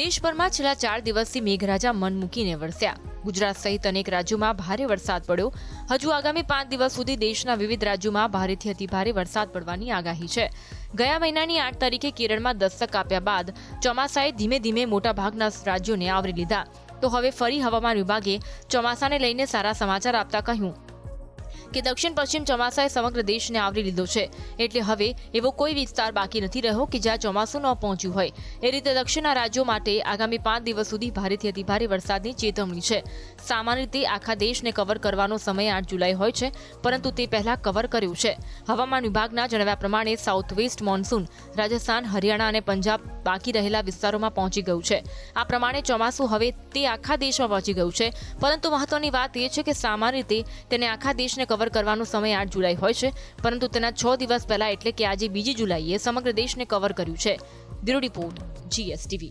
દેશભરમાં છેલ્લા 4 દિવસથી મેઘરાજા મન મૂકીને વરસ્યા. ગુજરાત સહિત અનેક રાજ્યોમાં ભારે વરસાદ પડ્યો. હજુ આગામી 5 દિવસ સુધી દેશના વિવિધ રાજ્યોમાં ભારેથી અતિભારે વરસાદ પડવાની આગાહી છે. ગયા મહિનાની 8 તારીખે કેરળમાં દસ્તક આપ્યા બાદ ચોમાસાએ ધીમે ધીમે મોટાભાગના રાજ્યોને આવરી લીધા. તો હવે ફરી હવામાન વિભાગે ચોમાસાને લઈને સારા સમાચાર આપતા કહ્યું કે દક્ષિણ પશ્ચિમ ચોમાસાએ સમગ્ર દેશને આવરી લીધો છે, એટલે હવે એવો કોઈ વિસ્તાર બાકી નથી રહ્યો કે જ્યાં ચોમાસું ન પહોંચ્યું હોય. એ રીતે દક્ષિણના રાજ્યો માટે આગામી 5 દિવસ સુધી ભારેથી અતિભારે વરસાદની ચેતવણી છે. સામાન્ય રીતે આખા દેશને કવર કરવાનો સમય 8 જુલાઈ હોય છે, પરંતુ તે પહેલા કવર કર્યું છે. હવામાન વિભાગના જણાવ્યા પ્રમાણે south west monsoon Rajasthan, Haryana અને પંજાબ બાકી રહેલા વિસ્તારોમાં પહોંચી ગયું છે. આ પ્રમાણે ચોમાસું હવે તે આખા દેશમાં પહોંચી ગયું છે, પરંતુ મહત્વની વાત એ છે કે સામાન્ય રીતે તેને આખા દેશને કવર કરવાનો સમય 8 જુલાઈ હોય છે, પરંતુ તેના 6 દિવસ પહેલા એટલે કે આજે 2 જુલાઈએ સમગ્ર દેશને કવર કર્યું છે. Bureau report, GSTV.